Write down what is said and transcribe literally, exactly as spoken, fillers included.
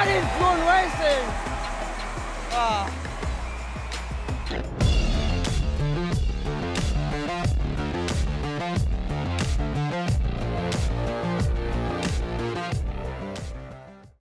Not influencing. Ah.